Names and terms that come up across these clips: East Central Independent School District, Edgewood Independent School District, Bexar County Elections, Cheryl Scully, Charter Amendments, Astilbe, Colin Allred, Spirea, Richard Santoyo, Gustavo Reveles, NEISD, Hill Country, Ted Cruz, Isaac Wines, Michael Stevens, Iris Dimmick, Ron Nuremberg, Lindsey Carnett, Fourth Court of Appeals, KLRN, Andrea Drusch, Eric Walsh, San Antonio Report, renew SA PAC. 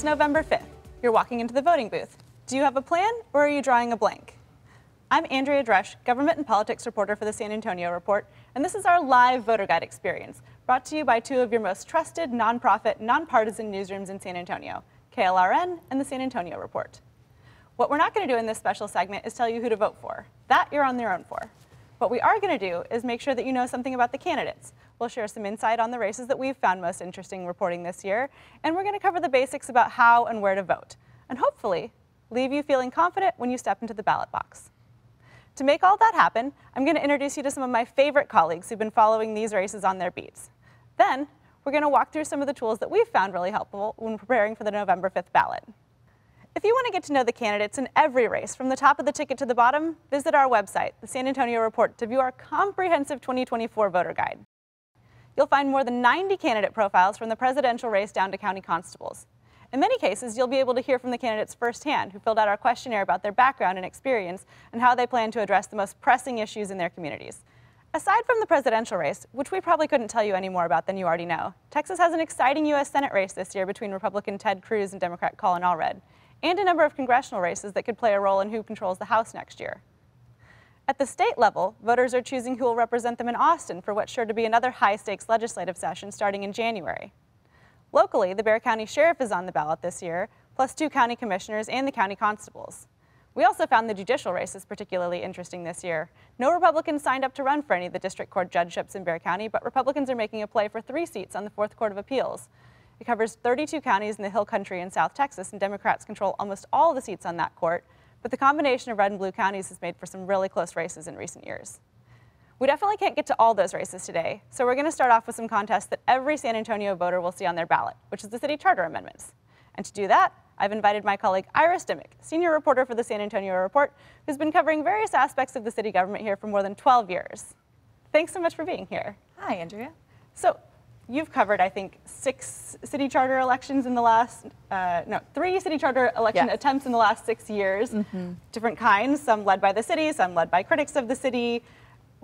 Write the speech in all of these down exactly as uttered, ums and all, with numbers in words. It's November fifth. You're walking into the voting booth. Do you have a plan, or are you drawing a blank? I'm Andrea Drusch, government and politics reporter for the San Antonio Report, and this is our live voter guide experience, brought to you by two of your most trusted, nonprofit, nonpartisan newsrooms in San Antonio, K L R N and the San Antonio Report. What we're not going to do in this special segment is tell you who to vote for. That you're on your own for. What we are going to do is make sure that you know something about the candidates. We'll share some insight on the races that we've found most interesting reporting this year, and we're going to cover the basics about how and where to vote, and hopefully leave you feeling confident when you step into the ballot box. To make all that happen, I'm going to introduce you to some of my favorite colleagues who've been following these races on their beats. Then, we're going to walk through some of the tools that we've found really helpful when preparing for the November fifth ballot. If you want to get to know the candidates in every race, from the top of the ticket to the bottom, visit our website, the San Antonio Report, to view our comprehensive twenty twenty-four voter guide. You'll find more than ninety candidate profiles from the presidential race down to county constables. In many cases, you'll be able to hear from the candidates firsthand who filled out our questionnaire about their background and experience and how they plan to address the most pressing issues in their communities. Aside from the presidential race, which we probably couldn't tell you any more about than you already know, Texas has an exciting U S Senate race this year between Republican Ted Cruz and Democrat Colin Allred, and a number of congressional races that could play a role in who controls the House next year. At the state level, voters are choosing who will represent them in Austin for what's sure to be another high-stakes legislative session starting in January. Locally, the Bexar County Sheriff is on the ballot this year, plus two county commissioners and the county constables. We also found the judicial races particularly interesting this year. No Republicans signed up to run for any of the district court judgeships in Bexar County, but Republicans are making a play for three seats on the Fourth Court of Appeals. It covers thirty-two counties in the Hill Country in South Texas, and Democrats control almost all the seats on that court, but the combination of red and blue counties has made for some really close races in recent years. We definitely can't get to all those races today, so we're going to start off with some contests that every San Antonio voter will see on their ballot, which is the city charter amendments. And to do that, I've invited my colleague Iris Dimmick, senior reporter for the San Antonio Report, who's been covering various aspects of the city government here for more than twelve years. Thanks so much for being here. Hi, Andrea. So, you've covered, I think, six city charter elections in the last, uh, no, three city charter election yes. attempts in the last six years, mm-hmm. different kinds, some led by the city, some led by critics of the city.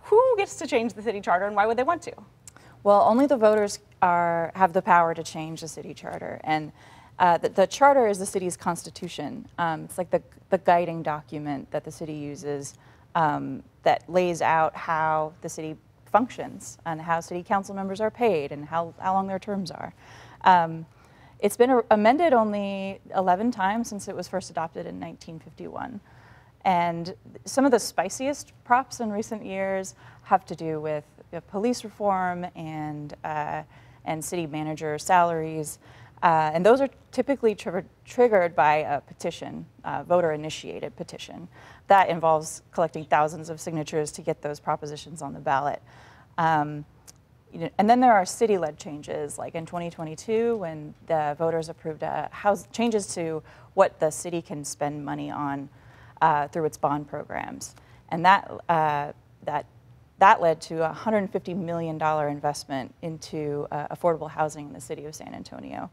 Who gets to change the city charter, and why would they want to? Well, only the voters are, have the power to change the city charter. And uh, the, the charter is the city's constitution. Um, it's like the, the guiding document that the city uses um, that lays out how the city functions and how city council members are paid and how, how long their terms are. Um, it's been amended only eleven times since it was first adopted in nineteen fifty-one. And some of the spiciest props in recent years have to do with uh, police reform and, uh, and city manager salaries. Uh, and those are typically tri triggered by a petition, uh, voter-initiated petition. That involves collecting thousands of signatures to get those propositions on the ballot. Um, you know, and then there are city-led changes, like in twenty twenty-two, when the voters approved uh, house changes to what the city can spend money on uh, through its bond programs. And that, uh, that, that led to a one hundred fifty million dollars investment into uh, affordable housing in the city of San Antonio.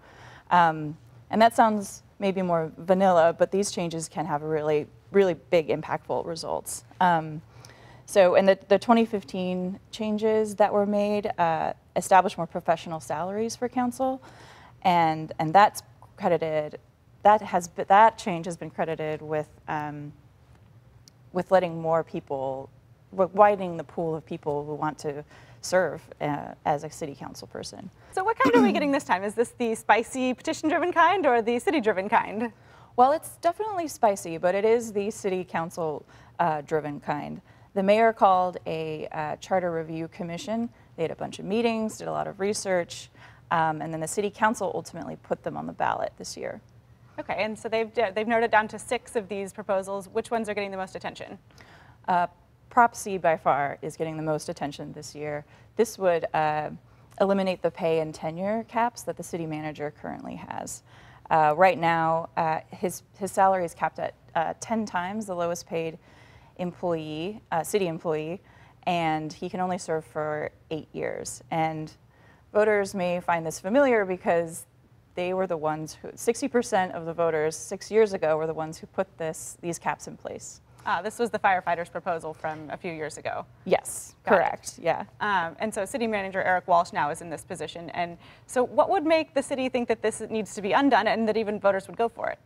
Um, and that sounds maybe more vanilla, but these changes can have really, really big, impactful results. Um, so in the, the twenty fifteen changes that were made, uh, established more professional salaries for council, and, and that's credited, that, has, that change has been credited with, um, with letting more people, widening the pool of people who want to serve uh, as a city council person. So what kind are we getting this time? Is this the spicy petition-driven kind or the city-driven kind? Well, it's definitely spicy, but it is the city council-driven uh, kind. The mayor called a uh, charter review commission. They had a bunch of meetings, did a lot of research, um, and then the city council ultimately put them on the ballot this year. Okay, and so they've, they've narrowed it down to six of these proposals. Which ones are getting the most attention? Uh, Prop C by far is getting the most attention this year. This would uh, eliminate the pay and tenure caps that the city manager currently has. Uh, right now, uh, his, his salary is capped at uh, ten times the lowest paid employee, uh, city employee, and he can only serve for eight years. And voters may find this familiar because they were the ones who, sixty percent of the voters six years ago were the ones who put this, these caps in place. Uh, this was the firefighters' proposal from a few years ago. Yes, Got correct, it. yeah. Um, and so city manager Eric Walsh now is in this position. And so what would make the city think that this needs to be undone and that even voters would go for it?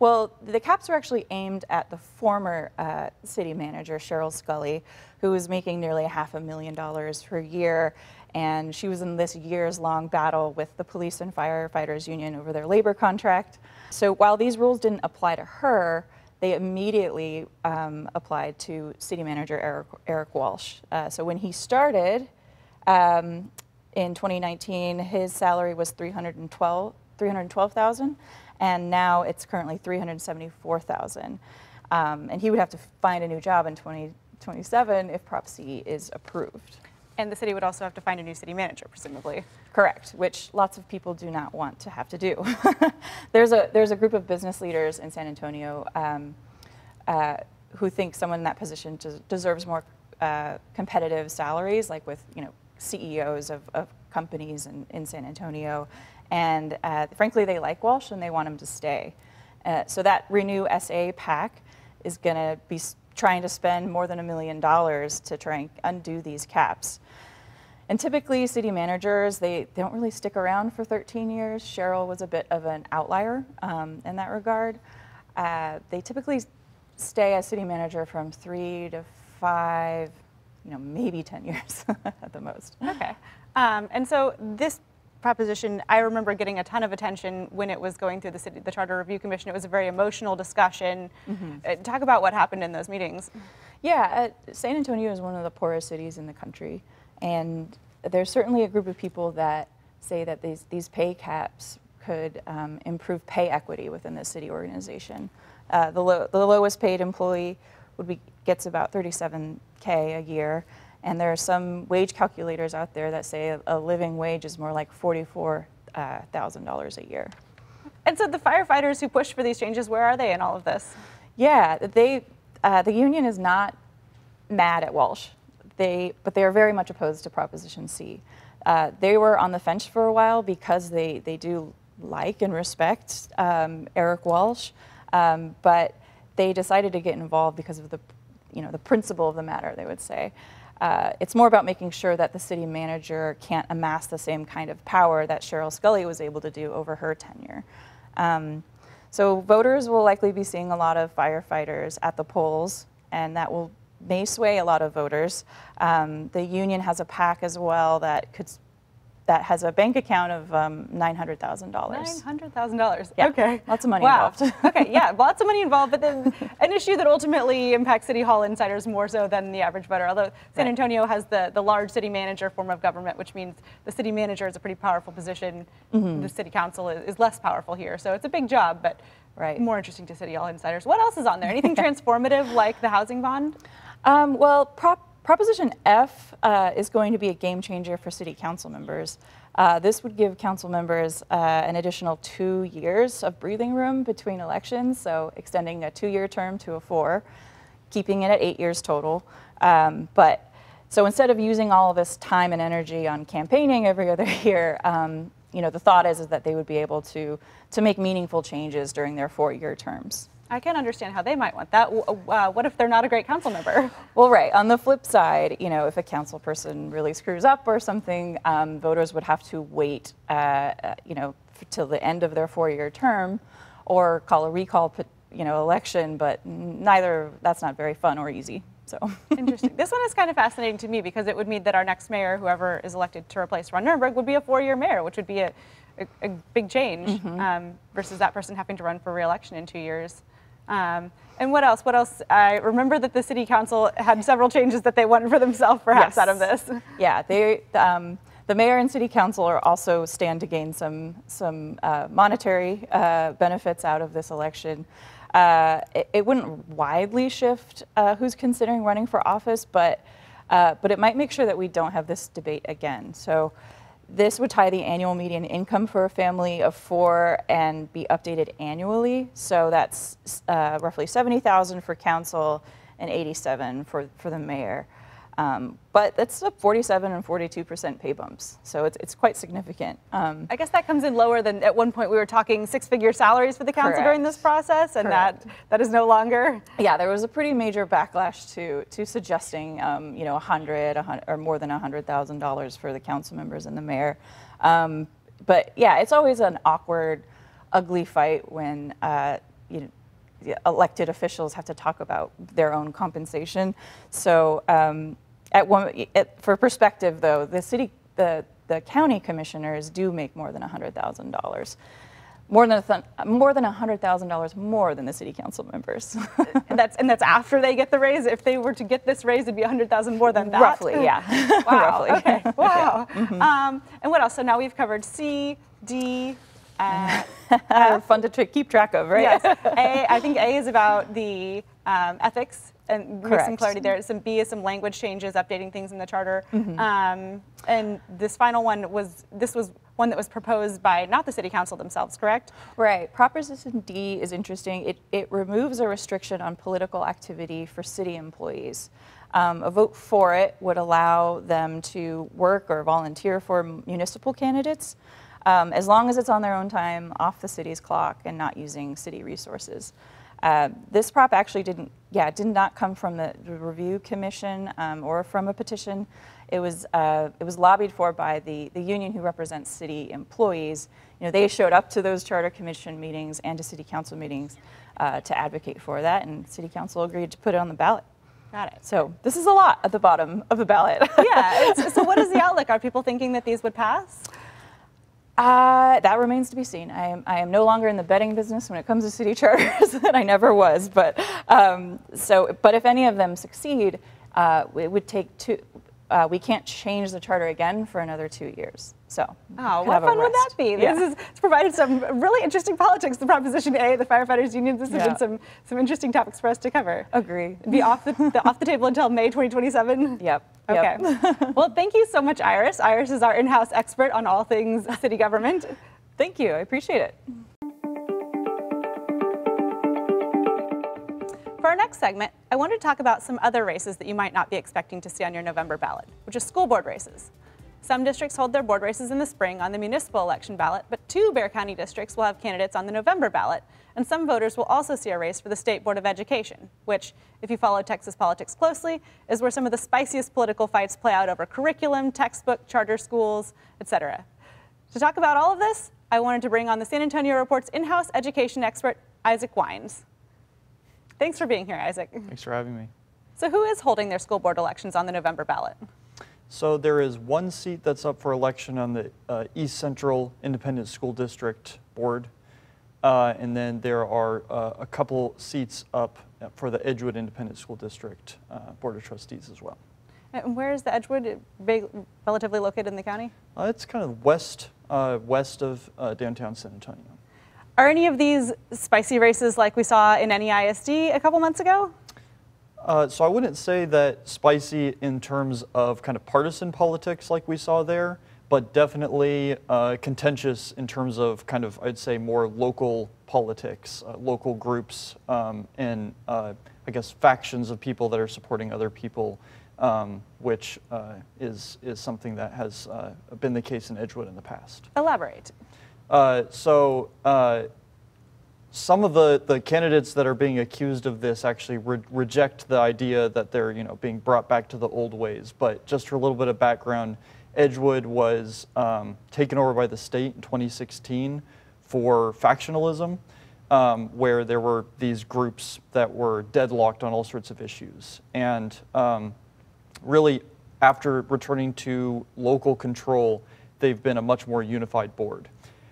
Well, the caps are actually aimed at the former uh, city manager, Cheryl Scully, who was making nearly a half a million dollars per year. And she was in this years long battle with the police and firefighters union over their labor contract. So while these rules didn't apply to her, they immediately um, applied to city manager Eric, Eric Walsh. Uh, so when he started um, in twenty nineteen, his salary was three hundred twelve thousand dollars, and now it's currently three hundred seventy-four thousand dollars. Um, and he would have to find a new job in twenty twenty-seven if Prop C is approved. And the city would also have to find a new city manager, presumably. Correct, which lots of people do not want to have to do. There's a there's a group of business leaders in San Antonio um, uh, who think someone in that position des deserves more uh, competitive salaries, like with you know C E Os of, of companies in, in San Antonio. And uh, frankly, they like Walsh and they want him to stay. Uh, so that Renew S A PAC is going to be trying to spend more than a million dollars to try and undo these caps. And typically city managers, they, they don't really stick around for thirteen years. Cheryl was a bit of an outlier um, in that regard. Uh, they typically stay as city manager from three to five, you know, maybe ten years at the most. Okay, um, and so this proposition, I remember getting a ton of attention when it was going through the, city, the Charter Review Commission. It was a very emotional discussion. Mm-hmm. Talk about what happened in those meetings. Yeah, uh, San Antonio is one of the poorest cities in the country, and there's certainly a group of people that say that these, these pay caps could um, improve pay equity within the city organization. Uh, the, lo the lowest paid employee would be, gets about thirty-seven K a year. And there are some wage calculators out there that say a living wage is more like forty-four thousand dollars a year. And so the firefighters who pushed for these changes, where are they in all of this? Yeah, they, uh, the union is not mad at Walsh, they, but they are very much opposed to Proposition C. Uh, they were on the fence for a while because they, they do like and respect um, Eric Walsh, um, but they decided to get involved because of the, you know, the principle of the matter, they would say. Uh, it's more about making sure that the city manager can't amass the same kind of power that Cheryl Scully was able to do over her tenure. Um, so voters will likely be seeing a lot of firefighters at the polls, and that will may sway a lot of voters. Um, the union has a PAC as well that could that has a bank account of um, nine hundred thousand dollars. nine hundred thousand dollars, yeah. Okay. Lots of money wow. involved. Okay, yeah, lots of money involved, but then an issue that ultimately impacts City Hall insiders more so than the average voter, although San right. Antonio has the, the large city manager form of government, which means the city manager is a pretty powerful position. Mm-hmm. The city council is, is less powerful here, so it's a big job, but right. more interesting to City Hall insiders. What else is on there? Anything transformative like the housing bond? Um, well, prop Proposition F uh, is going to be a game changer for city council members. Uh, this would give council members uh, an additional two years of breathing room between elections, so extending a two-year term to a four, keeping it at eight years total. Um, but so instead of using all this time and energy on campaigning every other year, um, you know, the thought is, is that they would be able to to make meaningful changes during their four-year terms. I can't understand how they might want that. Uh, what if they're not a great council member? Well, right. On the flip side, you know, if a council person really screws up or something, um, voters would have to wait, uh, you know, till the end of their four-year term, or call a recall, you know, election. But neither. That's not very fun or easy. So interesting. This one is kind of fascinating to me because it would mean that our next mayor, whoever is elected to replace Ron Nuremberg, would be a four-year mayor, which would be a, a, a big change mm-hmm. um, versus that person having to run for re-election in two years. Um, and what else? What else? I remember that the city council had several changes that they wanted for themselves, perhaps, yes. out of this. Yeah, they, um, the mayor and city council are also stand to gain some some uh, monetary uh, benefits out of this election. Uh, it, it wouldn't widely shift uh, who's considering running for office, but uh, but it might make sure that we don't have this debate again. So. This would tie the annual median income for a family of four and be updated annually. So that's uh, roughly seventy thousand for council and eighty-seven for for the mayor. Um, but that's a forty-seven and forty-two percent pay bumps, so it's, it's quite significant. Um, I guess that comes in lower than at one point we were talking six-figure salaries for the council correct. during this process, and correct. that that is no longer. Yeah, there was a pretty major backlash to to suggesting um, you know one hundred, one hundred or more than one hundred thousand dollars for the council members and the mayor. Um, but yeah, it's always an awkward, ugly fight when uh, you know. elected officials have to talk about their own compensation. So, um, at one, at, for perspective, though, the city, the the county commissioners do make more than a hundred thousand dollars, more than more than a hundred thousand dollars more than the city council members. and that's and that's after they get the raise. If they were to get this raise, it'd be a hundred thousand more than that. Roughly, yeah. Wow. Roughly. Okay. Wow. Yeah. Mm-hmm. um, and what else? So now we've covered C, D. Uh, uh, fun to tr keep track of, right? Yes. A, I think A is about the um, ethics and correct. some clarity there. Some B is some language changes, updating things in the charter. Mm-hmm. um, and this final one was this was one that was proposed by not the city council themselves, correct? Right. Proposition D is interesting. It it removes a restriction on political activity for city employees. Um, a vote for it would allow them to work or volunteer for municipal candidates. Um, as long as it's on their own time, off the city's clock, and not using city resources. Uh, this prop actually didn't, yeah, did not come from the review commission um, or from a petition. It was, uh, it was lobbied for by the, the union who represents city employees. You know, they showed up to those charter commission meetings and to city council meetings uh, to advocate for that, and city council agreed to put it on the ballot. Got it. So this is a lot at the bottom of the ballot. Yeah, it's, so what is the outlook? Are people thinking that these would pass? Uh, that remains to be seen. I am, I am no longer in the betting business when it comes to city charters, and I never was. But um, so, but if any of them succeed, uh, it would take two. Uh, we can't change the charter again for another two years. So, oh, what fun would that be? Yeah. This is, it's provided some really interesting politics. The Proposition A, the firefighters' unions. This has yeah. been some some interesting topics for us to cover. Agree. Be off the, the off the table until May twenty twenty-seven. Yep. Okay. Yep. Well, thank you so much, Iris. Iris is our in-house expert on all things city government. Thank you. I appreciate it. For our next segment, I wanted to talk about some other races that you might not be expecting to see on your November ballot, which are school board races. Some districts hold their board races in the spring on the municipal election ballot, but two Bexar County districts will have candidates on the November ballot, and some voters will also see a race for the State Board of Education, which, if you follow Texas politics closely, is where some of the spiciest political fights play out over curriculum, textbook, charter schools, et cetera. To talk about all of this, I wanted to bring on the San Antonio Report's in-house education expert, Isaac Wines. Thanks for being here, Isaac. Thanks for having me. So who is holding their school board elections on the November ballot? So there is one seat that's up for election on the uh, East Central Independent School District Board. Uh, and then there are uh, a couple seats up for the Edgewood Independent School District uh, Board of Trustees as well. And where is the Edgewood relatively located in the county? Uh, it's kind of west, uh, west of uh, downtown San Antonio. Are any of these spicy races like we saw in N E I S D a couple months ago? Uh, so I wouldn't say that spicy in terms of kind of partisan politics like we saw there, but definitely uh, contentious in terms of kind of, I'd say, more local politics, uh, local groups, um, and uh, I guess factions of people that are supporting other people, um, which uh, is, is something that has uh, been the case in Edgewood in the past. Elaborate. Uh, so uh, some of the, the candidates that are being accused of this actually re reject the idea that they're you know being brought back to the old ways. But just for a little bit of background, Edgewood was um, taken over by the state in twenty sixteen for factionalism, um, where there were these groups that were deadlocked on all sorts of issues. And um, really, after returning to local control, they've been a much more unified board.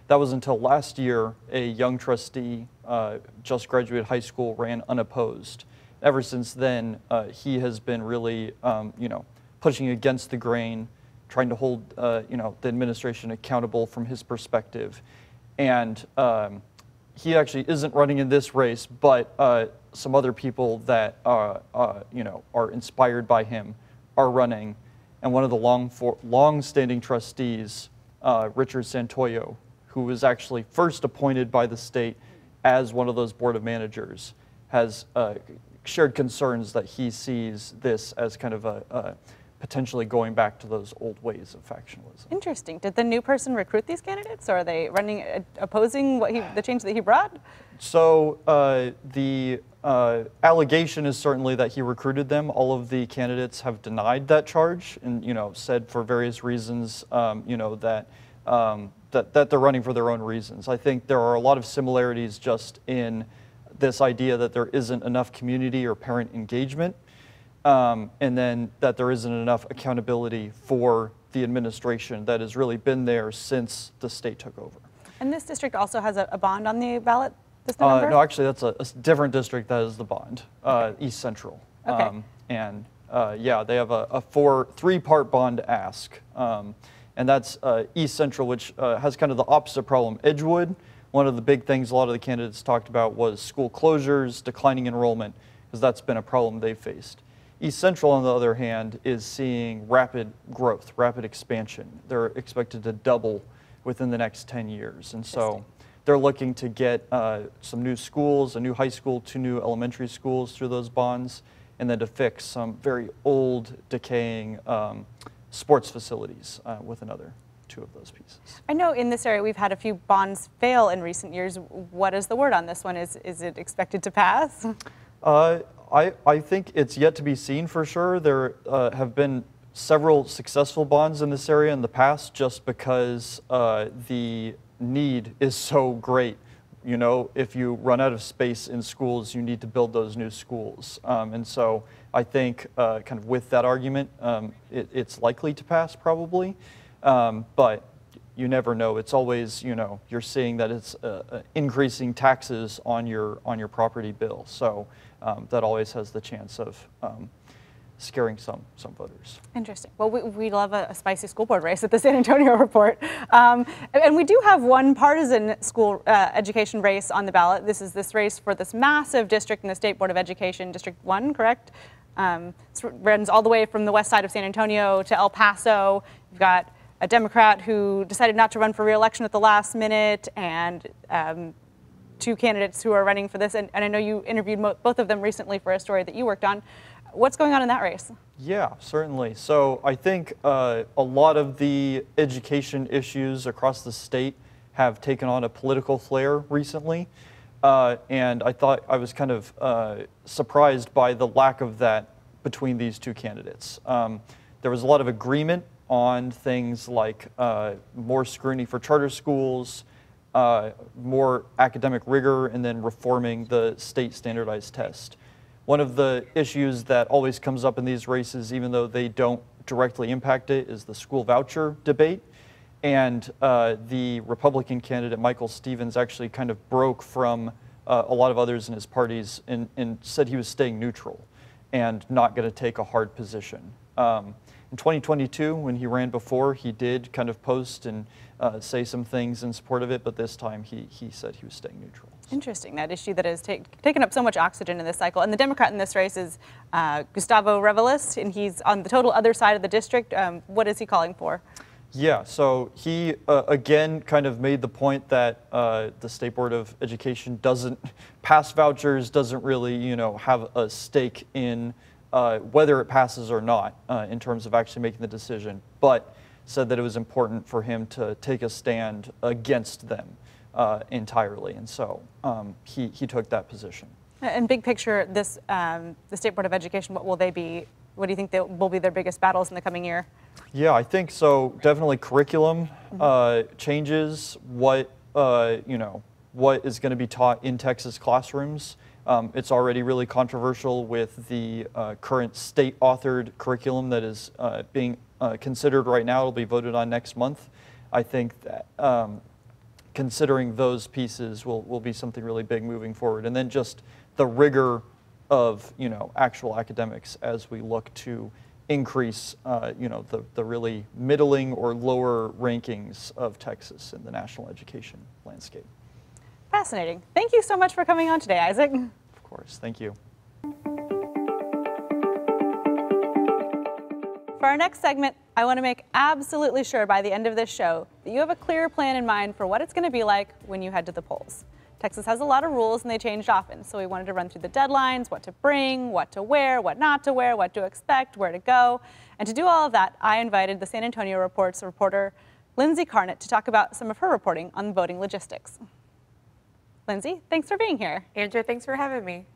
That was until last year. A young trustee, uh, just graduated high school, ran unopposed. Ever since then, uh, he has been really, um, you know, pushing against the grain, trying to hold, uh, you know, the administration accountable from his perspective. And um, he actually isn't running in this race, but uh, some other people that, uh, uh, you know, are inspired by him are running. And one of the long, for, long-standing trustees, uh, Richard Santoyo, who was actually first appointed by the state as one of those board of managers, has uh, shared concerns that he sees this as kind of a, a potentially going back to those old ways of factionalism. Interesting. Did the new person recruit these candidates, or are they running uh, opposing what he, the change that he brought? So uh, the uh, allegation is certainly that he recruited them. All of the candidates have denied that charge, and you know said for various reasons, um, you know that um, that that they're running for their own reasons. I think there are a lot of similarities just in this idea that there isn't enough community or parent engagement. Um, and then that there isn't enough accountability for the administration that has really been there since the state took over. And this district also has a, a bond on the ballot this November? Uh, no, actually that's a, a different district that is the bond, uh, okay. East Central. Okay. Um, and uh, yeah, they have a, a four, three-part bond ask. Um, and that's uh, East Central, which uh, has kind of the opposite problem. Edgewood, one of the big things a lot of the candidates talked about was school closures, declining enrollment, because that's been a problem they faced. East Central, on the other hand, is seeing rapid growth, rapid expansion. They're expected to double within the next ten years. And so they're looking to get uh, some new schools, a new high school, two new elementary schools through those bonds, and then to fix some very old, decaying um, sports facilities uh, with another two of those pieces. I know in this area we've had a few bonds fail in recent years. What is the word on this one? Is, is it expected to pass? Uh, I, I think it's yet to be seen for sure. There uh, have been several successful bonds in this area in the past just because uh, the need is so great. You know, if you run out of space in schools, you need to build those new schools. Um, and so I think uh, kind of with that argument, um, it, it's likely to pass probably, um, but you never know. It's always, you know, you're seeing that it's uh, uh, increasing taxes on your, on your property bill. So. Um, that always has the chance of um, scaring some some voters. Interesting. Well, we, we love a, a spicy school board race at the San Antonio Report. Um, and, and we do have one partisan school uh, education race on the ballot. This is this race for this massive district in the State Board of Education, District one, correct? Um, it runs all the way from the west side of San Antonio to El Paso. You've got a Democrat who decided not to run for re-election at the last minute, and um, two candidates who are running for this, and, and I know you interviewed mo both of them recently for a story that you worked on. What's going on in that race? Yeah, certainly. So I think uh, a lot of the education issues across the state have taken on a political flair recently, uh, and I thought I was kind of uh, surprised by the lack of that between these two candidates. Um, there was a lot of agreement on things like uh, more scrutiny for charter schools, Uh, more academic rigor, and then reforming the state standardized test. One of the issues that always comes up in these races, even though they don't directly impact it, is the school voucher debate. And uh, the Republican candidate, Michael Stevens, actually kind of broke from uh, a lot of others in his parties and, and said he was staying neutral and not going to take a hard position. Um, In twenty twenty-two, when he ran before, he did kind of post and uh, say some things in support of it, but this time he, he said he was staying neutral. So. Interesting, that issue that has take, taken up so much oxygen in this cycle. And the Democrat in this race is uh, Gustavo Reveles, and he's on the total other side of the district. Um, what is he calling for? Yeah, so he, uh, again, kind of made the point that uh, the State Board of Education doesn't pass vouchers, doesn't really, you know, have a stake in Uh, whether it passes or not uh, in terms of actually making the decision, but said that it was important for him to take a stand against them uh, entirely. And so um, he, he took that position. And big picture, this, um, the State Board of Education, what will they be, what do you think they will be their biggest battles in the coming year? Yeah, I think so. Definitely curriculum mm-hmm. uh, changes, what, uh, you know, what is going to be taught in Texas classrooms. Um, it's already really controversial with the uh, current state-authored curriculum that is uh, being uh, considered right now. It'll be voted on next month. I think that um, considering those pieces will, will be something really big moving forward. And then just the rigor of, you know, actual academics as we look to increase, uh, you know, the, the really middling or lower rankings of Texas in the national education landscape. Fascinating. Thank you so much for coming on today, Isaac. Of course. Thank you. For our next segment, I want to make absolutely sure by the end of this show that you have a clear plan in mind for what it's going to be like when you head to the polls. Texas has a lot of rules and they changed often, so we wanted to run through the deadlines, what to bring, what to wear, what not to wear, what to expect, where to go. And to do all of that, I invited the San Antonio Report's reporter, Lindsey Carnett, to talk about some of her reporting on voting logistics. Lindsey, thanks for being here. Andrea, thanks for having me.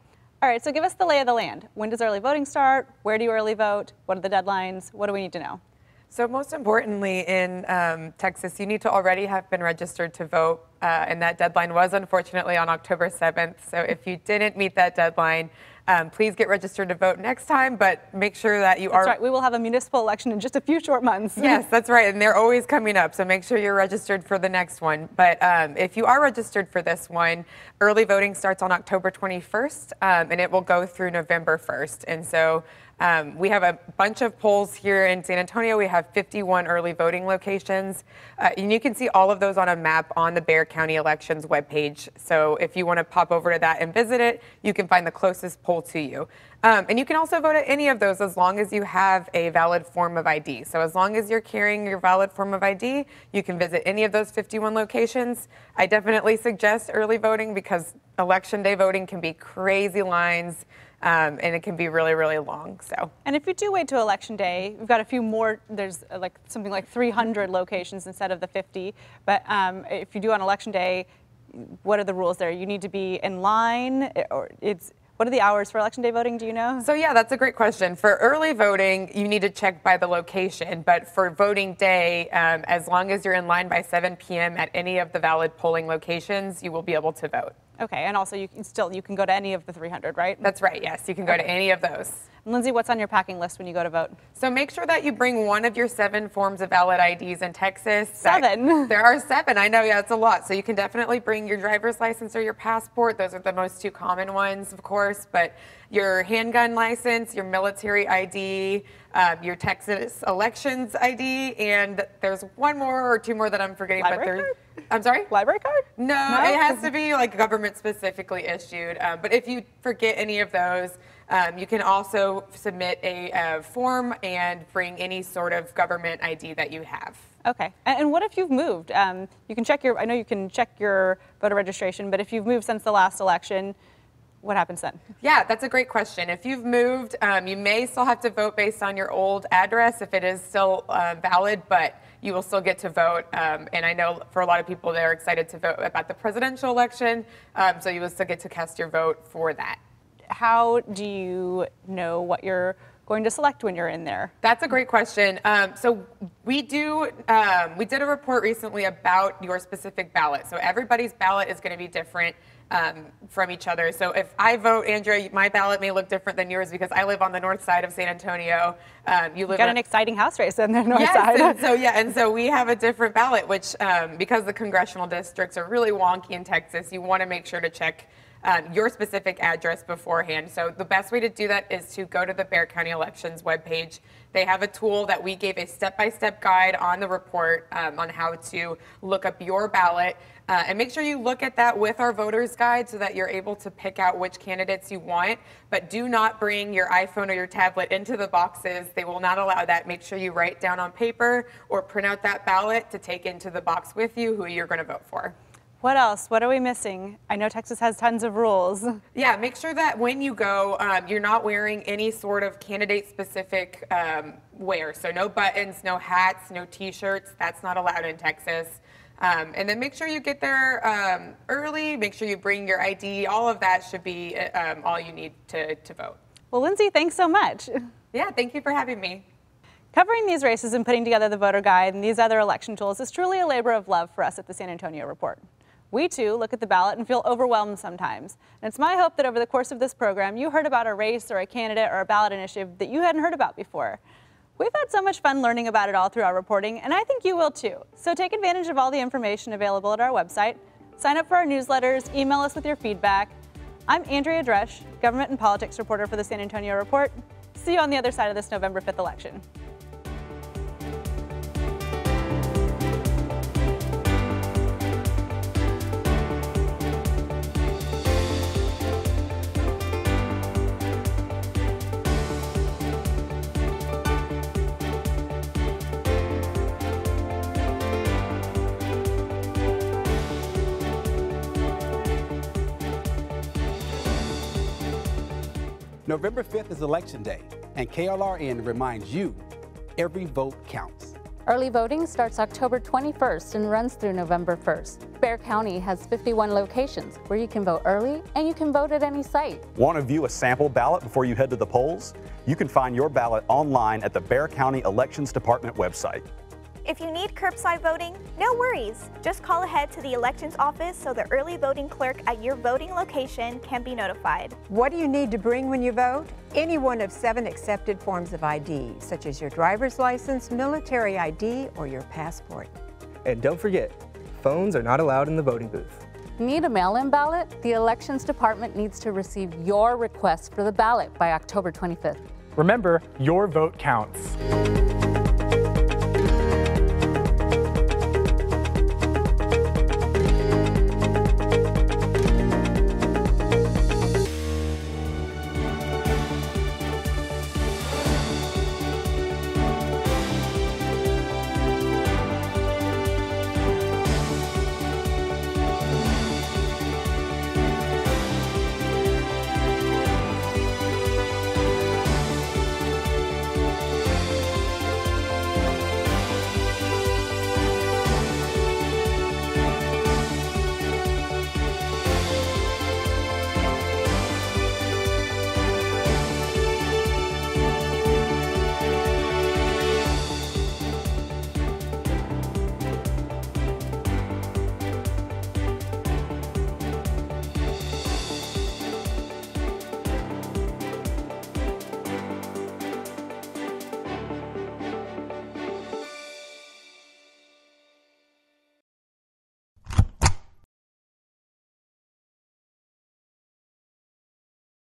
All right, so give us the lay of the land. When does early voting start? Where do you early vote? What are the deadlines? What do we need to know? So most importantly in um, Texas, you need to already have been registered to vote, uh, and that deadline was unfortunately on October seventh. So if you didn't meet that deadline, um, please get registered to vote next time, but make sure that you that's are... That's right, we will have a municipal election in just a few short months. Yes, that's right, and they're always coming up, so make sure you're registered for the next one. But um, if you are registered for this one, early voting starts on October twenty-first, um, and it will go through November first, and so... Um, we have a bunch of polls here in San Antonio. We have fifty-one early voting locations, uh, and you can see all of those on a map on the Bexar County Elections webpage. So if you want to pop over to that and visit it, you can find the closest poll to you. Um, and you can also vote at any of those as long as you have a valid form of I D. So as long as you're carrying your valid form of I D, you can visit any of those fifty-one locations. I definitely suggest early voting because election day voting can be crazy lines. Um, and it can be really, really long. So, and if you do wait till election day, we've got a few more. There's like something like three hundred locations instead of the fifty. But um, if you do on election day, what are the rules there? You need to be in line, or it's what are the hours for election day voting? Do you know? So yeah, that's a great question. For early voting, you need to check by the location. But for voting day, um, as long as you're in line by seven p m at any of the valid polling locations, you will be able to vote. Okay, and also you can still you can go to any of the three hundred, right? That's right, yes, you can go okay. to any of those. And Lindsey, what's on your packing list when you go to vote? So make sure that you bring one of your seven forms of valid I Ds in Texas. Seven? That, there are seven, I know, yeah, it's a lot. So you can definitely bring your driver's license or your passport. Those are the most two common ones, of course, but your handgun license, your military I D, um, your Texas elections I D, and there's one more or two more that I'm forgetting. Library card? I'm sorry? Library card? No, no, it has to be like government specifically issued. Um, but if you forget any of those, um, you can also submit a uh, form and bring any sort of government I D that you have. Okay. And what if you've moved? Um, you can check your, I know you can check your voter registration, but if you've moved since the last election, what happens then? Yeah, that's a great question. If you've moved, um, you may still have to vote based on your old address if it is still uh, valid, but you will still get to vote. Um, and I know for a lot of people, they're excited to vote about the presidential election, um, so you will still get to cast your vote for that. How do you know what you're going to select when you're in there? That's a great question. Um, so we do, um, we did a report recently about your specific ballot. So everybody's ballot is going to be different um, from each other. So if I vote, Andrea, my ballot may look different than yours because I live on the north side of San Antonio. Um, you live you got an exciting house race on the north yes, side. And so yeah, and so we have a different ballot, which um, because the congressional districts are really wonky in Texas, you want to make sure to check Um, your specific address beforehand. So the best way to do that is to go to the Bexar County Elections webpage. They have a tool that we gave a step-by-step guide on the report um, on how to look up your ballot. Uh, and make sure you look at that with our voter's guide so that you're able to pick out which candidates you want. But do not bring your iPhone or your tablet into the boxes. They will not allow that. Make sure you write down on paper or print out that ballot to take into the box with you who you're going to vote for. What else? What are we missing? I know Texas has tons of rules. Yeah, make sure that when you go, um, you're not wearing any sort of candidate-specific um, wear. So no buttons, no hats, no T-shirts. That's not allowed in Texas. Um, and then make sure you get there um, early. Make sure you bring your I D. All of that should be um, all you need to, to vote. Well, Lindsey, thanks so much. Yeah, thank you for having me. Covering these races and putting together the voter guide and these other election tools is truly a labor of love for us at the San Antonio Report. We, too, look at the ballot and feel overwhelmed sometimes. And it's my hope that over the course of this program, you heard about a race or a candidate or a ballot initiative that you hadn't heard about before. We've had so much fun learning about it all through our reporting, and I think you will, too. So take advantage of all the information available at our website, sign up for our newsletters, email us with your feedback. I'm Andrea Drusch, government and politics reporter for the San Antonio Report. See you on the other side of this November fifth election. November fifth is Election Day, and K L R N reminds you, every vote counts. Early voting starts October twenty-first and runs through November first. Bexar County has fifty-one locations where you can vote early and you can vote at any site. Want to view a sample ballot before you head to the polls? You can find your ballot online at the Bexar County Elections Department website. If you need curbside voting, no worries. Just call ahead to the elections office so the early voting clerk at your voting location can be notified. What do you need to bring when you vote? Any one of seven accepted forms of I D, such as your driver's license, military I D, or your passport. And don't forget, phones are not allowed in the voting booth. Need a mail-in ballot? The Elections Department needs to receive your request for the ballot by October twenty-fifth. Remember, your vote counts.